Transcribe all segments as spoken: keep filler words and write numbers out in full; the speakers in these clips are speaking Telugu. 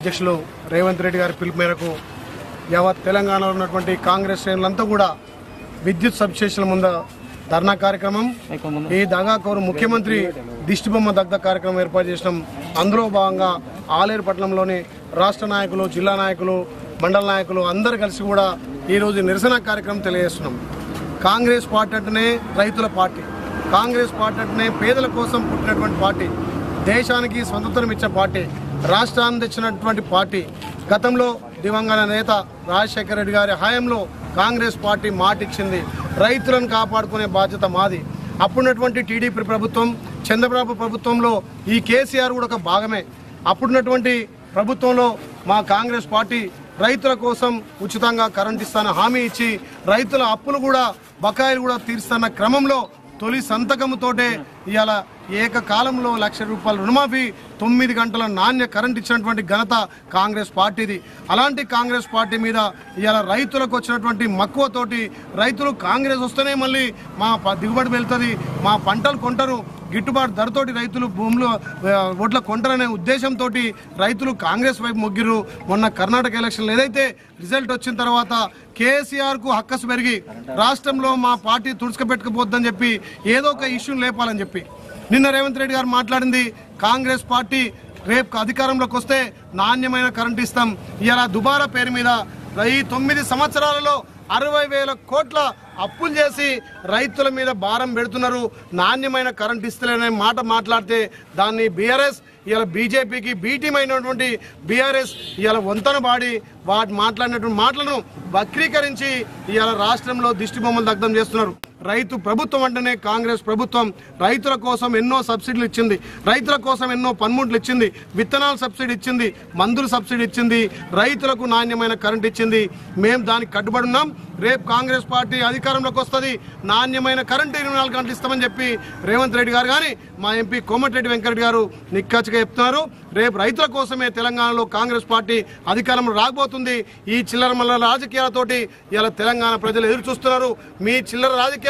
అధ్యక్షులు రేవంత్ రెడ్డి గారి పిలుపు మేరకు యావత్ తెలంగాణలో ఉన్నటువంటి కాంగ్రెస్ శ్రేణులంతా కూడా విద్యుత్ సబ్స్టేషన్ల ముందు ధర్నా కార్యక్రమం ఈ దగాకోరు ముఖ్యమంత్రి దిష్టిబొమ్మ దగ్ధ కార్యక్రమం ఏర్పాటు చేసినాం। అందులో భాగంగా ఆలేరు పట్టణంలోని రాష్ట్ర నాయకులు జిల్లా నాయకులు మండల నాయకులు అందరూ కలిసి కూడా ఈ రోజు నిరసన కార్యక్రమం తెలియజేస్తున్నాం। కాంగ్రెస్ పార్టీ అంటేనే రైతుల పార్టీ, కాంగ్రెస్ పార్టీ అంటేనే పేదల కోసం పుట్టినటువంటి పార్టీ, దేశానికి స్వతంత్రం ఇచ్చే పార్టీ, రాష్ట్రాన్ని తెచ్చినటువంటి పార్టీ। గతంలో దివంగత నేత రాజశేఖర రెడ్డి గారి హయాంలో కాంగ్రెస్ పార్టీ మాటిచ్చింది, రైతులను కాపాడుకునే బాధ్యత మాది। అప్పుడున్నటువంటి టీడీపీ ప్రభుత్వం, చంద్రబాబు ప్రభుత్వంలో ఈ కేసీఆర్ కూడా ఒక భాగమే। అప్పుడున్నటువంటి ప్రభుత్వంలో మా కాంగ్రెస్ పార్టీ రైతుల కోసం ఉచితంగా కరెంట్ ఇస్తానని హామీ ఇచ్చి రైతుల అప్పులు కూడా బకాయిలు కూడా తీరుస్తున్న క్రమంలో తొలి సంతకంతోటే ఇవాళ ఏకకాలంలో లక్ష రూపాయల రుణమాఫీ, తొమ్మిది గంటల నాణ్య కరెంట్ ఇచ్చినటువంటి ఘనత కాంగ్రెస్ పార్టీది। అలాంటి కాంగ్రెస్ పార్టీ మీద ఇవాళ రైతులకు వచ్చినటువంటి మక్కువతోటి రైతులు కాంగ్రెస్ వస్తేనే మళ్ళీ మా దిగుబడి వెళ్తుంది, మా పంటలు కొంటారు, గిట్టుబాటు ధరతోటి రైతులు భూములు ఓట్ల కొంటారనే ఉద్దేశంతో రైతులు కాంగ్రెస్ వైపు మొగ్గిరు। మొన్న కర్ణాటక ఎలక్షన్లు ఏదైతే రిజల్ట్ వచ్చిన తర్వాత కేసీఆర్కు హక్కసు పెరిగి రాష్ట్రంలో మా పార్టీ తుడుచుకపెట్టుకుపోద్దని చెప్పి ఏదో ఒక ఇష్యూని లేపాలని చెప్పి నిన్న రేవంత్ రెడ్డి గారు మాట్లాడింది కాంగ్రెస్ పార్టీ రేపు అధికారంలోకి వస్తే నాణ్యమైన కరెంట్ ఇస్తాం। ఇలా దుబారా పేరు మీద ఈ తొమ్మిది సంవత్సరాలలో అరవై వేల కోట్ల అప్పులు చేసి రైతుల మీద భారం పెడుతున్నారు, నాణ్యమైన కరెంట్ ఇస్తలేనే మాట మాట్లాడితే దాన్ని బీఆర్ఎస్ ఇలా బీజేపీకి బీటీమైనటువంటి బీఆర్ఎస్ ఇలా వంతన బాడి వాటి మాట్లాడినటువంటి మాటలను వక్రీకరించి ఇలా రాష్ట్రంలో దిష్టిబొమ్మలు దగ్ధం చేస్తున్నారు। రైతు ప్రభుత్వం అంటేనే కాంగ్రెస్ ప్రభుత్వం రైతుల కోసం ఎన్నో సబ్సిడీలు ఇచ్చింది, రైతుల కోసం ఎన్నో పన్ముట్లు ఇచ్చింది, విత్తనాల సబ్సిడీ ఇచ్చింది, మందుల సబ్సిడీ ఇచ్చింది, రైతులకు నాణ్యమైన కరెంట్ ఇచ్చింది। మేము దానికి కట్టుబడి ఉన్నాం। రేపు కాంగ్రెస్ పార్టీ అధికారంలోకి వస్తుంది, నాణ్యమైన కరెంట్ ఇరవై నాలుగు గంటలు ఇస్తామని చెప్పి రేవంత్ రెడ్డి గారు కానీ మా ఎంపీ కోమటిరెడ్డి వెంకరెడ్డి గారు నిక్కచ్చిగా చెప్తున్నారు। రేపు రైతుల కోసమే తెలంగాణలో కాంగ్రెస్ పార్టీ అధికారంలో రాబోతుంది। ఈ చిల్లర మల్ల రాజకీయాలతోటి ఇలా తెలంగాణ ప్రజలు ఎదురు చూస్తున్నారు। మీ చిల్లర రాజకీయాలు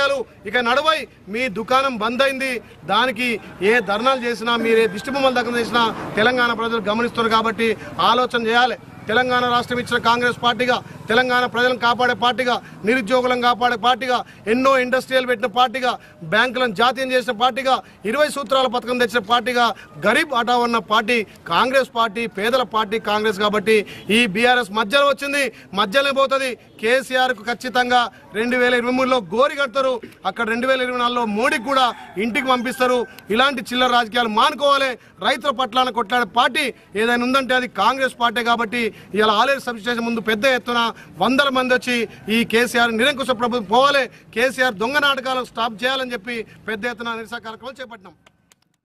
ఇక నడవై, మీ దుకాణం బంద్ అయింది, దానికి ఏ ధర్నాలు చేసినా మీరే దిష్టిబొమ్మలు దగ్గర చేసినా తెలంగాణ ప్రజలు గమనిస్తున్నారు। కాబట్టి ఆలోచన చేయాలి। తెలంగాణ రాష్ట్రం ఇచ్చిన కాంగ్రెస్ పార్టీగా, తెలంగాణ ప్రజలను కాపాడే పార్టీగా, నిరుద్యోగులను కాపాడే పార్టీగా, ఎన్నో ఇండస్ట్రియల్ పెట్టిన పార్టీగా, బ్యాంకులను జాతీయం చేసిన పార్టీగా, ఇరవై సూత్రాల పథకం తెచ్చిన పార్టీగా, గరీబ్ హఠావ్ అన్న పార్టీ కాంగ్రెస్ పార్టీ, పేదల పార్టీ కాంగ్రెస్। కాబట్టి ఈ బీఆర్ఎస్ మధ్యలో వచ్చింది, మధ్యలోనే పోతుంది। కేసీఆర్కు ఖచ్చితంగా రెండు వేల ఇరవై మూడులో గోరి కడతారు, అక్కడ రెండు వేల ఇరవై నాలుగులో మోడీకి కూడా ఇంటికి పంపిస్తారు। ఇలాంటి చిల్లర రాజకీయాలు మానుకోవాలి। రైతుల పట్ల కొట్లాడే పార్టీ ఏదైనా ఉందంటే అది కాంగ్రెస్ పార్టీ। కాబట్టి ఇలా ఆలేరు సబ్స్టేషన్ ముందు పెద్ద ఎత్తున వందల మంది వచ్చి ఈ కేసీఆర్ నిరంకుశ ప్రభుత్వం పోవాలి, కేసీఆర్ దొంగ నాటకాలను స్టాప్ చేయాలని చెప్పి పెద్ద ఎత్తున నిరసన కార్యక్రమం చేపట్టినాం।